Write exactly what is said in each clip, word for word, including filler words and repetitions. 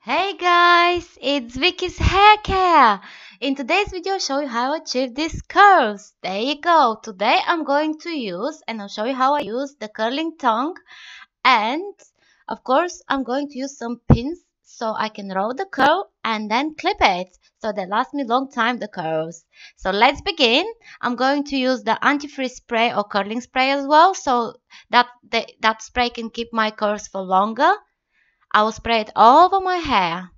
Hey guys, it's Vicky's haircare. In today's video, I'll show you how I achieve these curls. There you go. Today I'm going to use, and I'll show you how I use the curling tongue, and of course I'm going to use some pins so I can roll the curl and then clip it so they last me long time, the curls. So let's begin. I'm going to use the antifreeze spray or curling spray as well, so that the, that spray can keep my curls for longer. I will spray it all over my hair.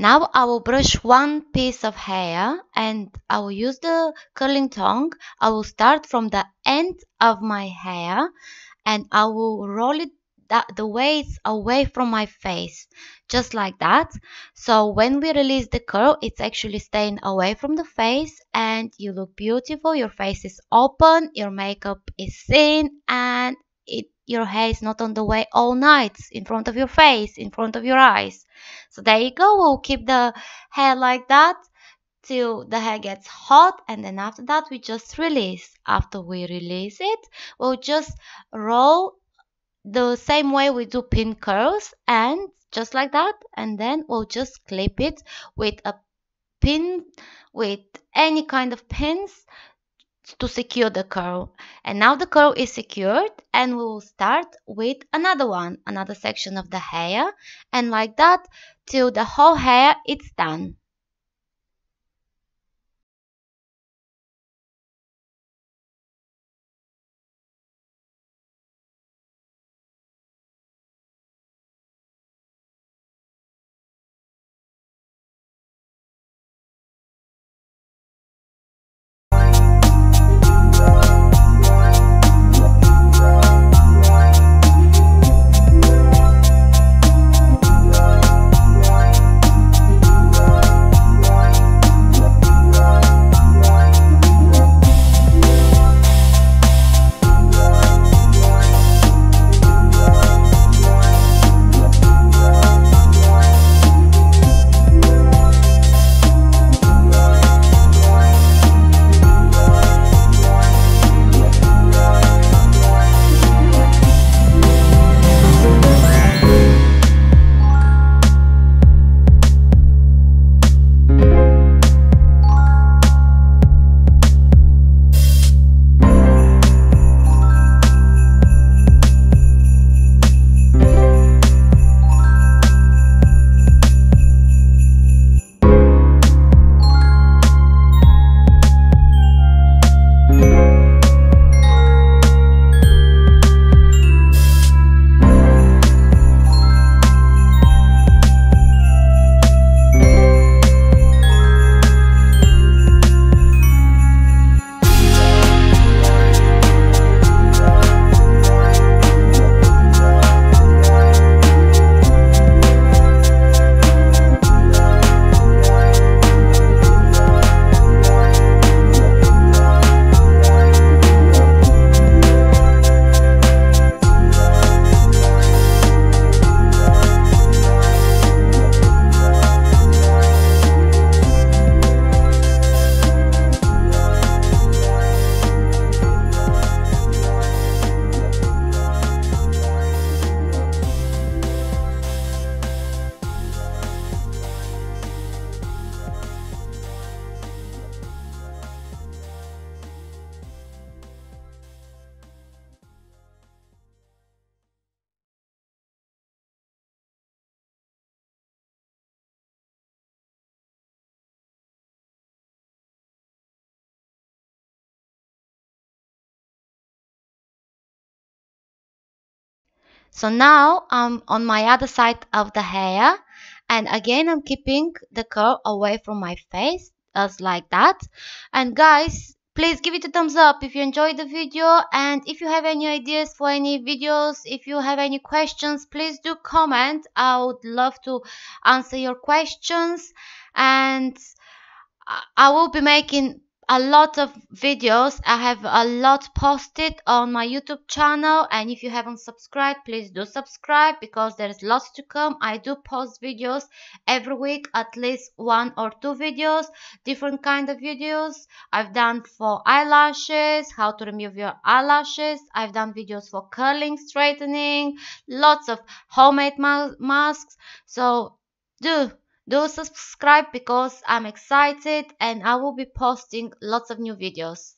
Now I will brush one piece of hair and I will use the curling tongue. I will start from the end of my hair and I will roll it that the way it's away from my face, just like that. So when we release the curl, it's actually staying away from the face and you look beautiful. Your face is open, your makeup is seen, and it your hair is not on the way all night, in front of your face, in front of your eyes. So there you go, we'll keep the hair like that till the hair gets hot, and then after that we just release. After we release it, we'll just roll the same way we do pin curls, and just like that, and then we'll just clip it with a pin, with any kind of pins, to secure the curl. And now the curl is secured, and we will start with another one, another section of the hair, and like that till the whole hair it's done. So now I'm on my other side of the hair, And again, I'm keeping the curl away from my face, just like that. And guys, please give it a thumbs up if you enjoyed the video, and if you have any ideas for any videos, if you have any questions, please do comment. I would love to answer your questions, and I will be making a lot of videos. I have a lot posted on my YouTube channel, and if you haven't subscribed, please do subscribe because there's lots to come. I do post videos every week, at least one or two videos, different kind of videos. I've done for eyelashes, how to remove your eyelashes. I've done videos for curling, straightening, lots of homemade ma masks. So do Do subscribe because I'm excited and I will be posting lots of new videos.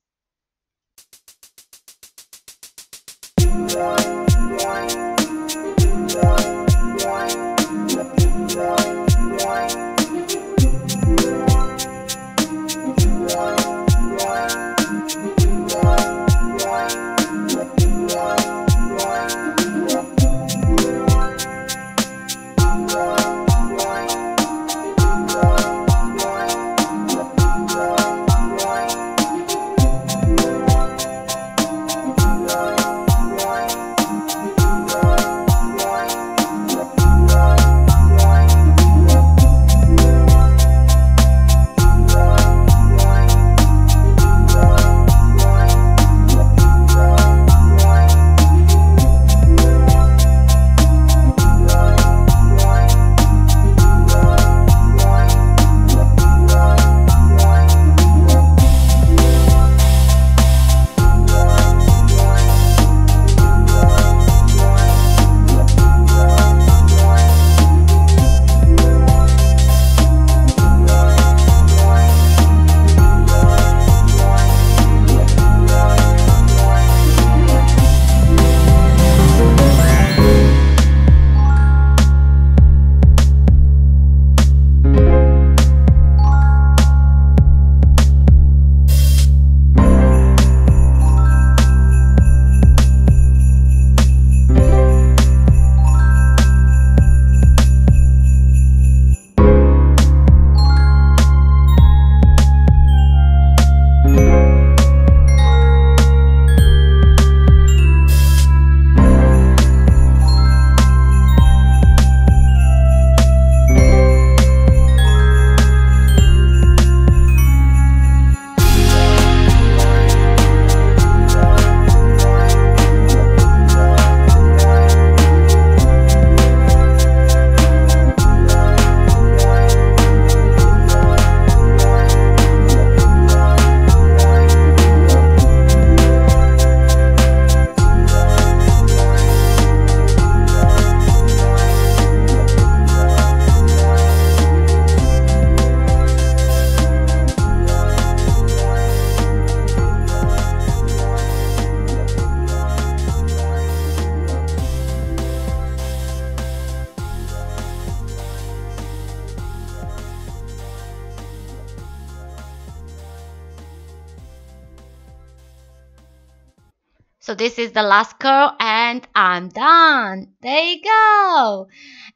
So this is the last curl and I'm done. There you go.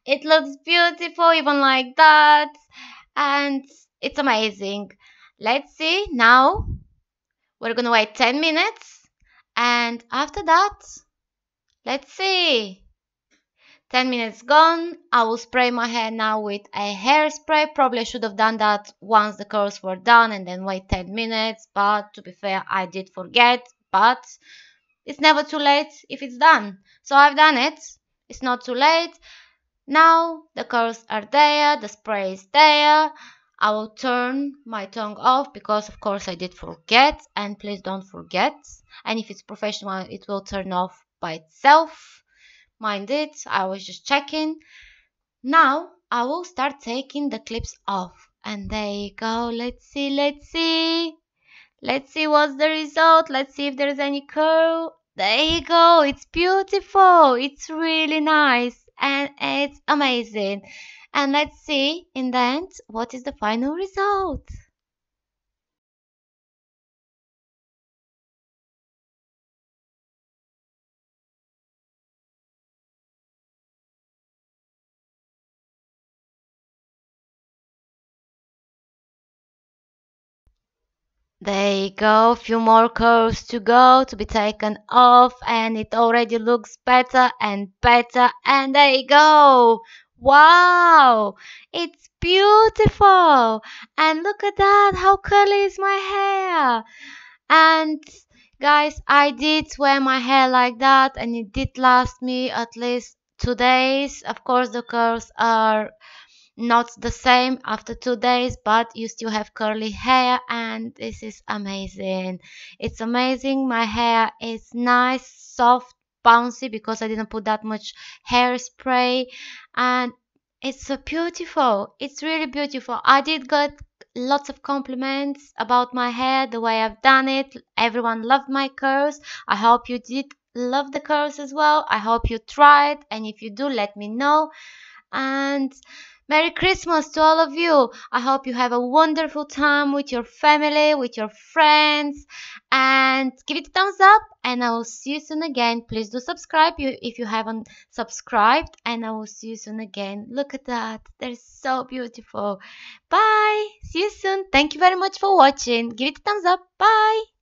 It looks beautiful even like that. And it's amazing. Let's see now. We're gonna wait ten minutes. And after that, let's see. ten minutes gone. I will spray my hair now with a hairspray. Probably I should have done that once the curls were done and then wait ten minutes. But to be fair, I did forget. But it's never too late if it's done. So I've done it. It's not too late. Now the curls are there. The spray is there. I will turn my tongue off because of course I did forget. And please don't forget. And if it's professional, it will turn off by itself. Mind it. I was just checking. Now I will start taking the clips off. And there you go. Let's see. Let's see. Let's see what's the result. Let's see if there's any curl. There you go. It's beautiful. It's really nice. And it's amazing. And let's see in the end what is the final result. There you go, a few more curls to go to be taken off, and it already looks better and better, and there you go. Wow, it's beautiful, and look at that, how curly is my hair. And guys, I did wear my hair like that, and it did last me at least two days. Of course the curls are not the same after two days, but you still have curly hair, and this is amazing. It's amazing. My hair is nice, soft, bouncy, because I didn't put that much hairspray, and it's so beautiful. It's really beautiful. I did get lots of compliments about my hair, the way I've done it. Everyone loved my curls. I hope you did love the curls as well. I hope you tried, and if you do, let me know. And Merry Christmas to all of you. I hope you have a wonderful time with your family, with your friends, and give it a thumbs up, and I will see you soon again. Please do subscribe if you haven't subscribed, and I will see you soon again. Look at that. They're so beautiful. Bye. See you soon. Thank you very much for watching. Give it a thumbs up. Bye.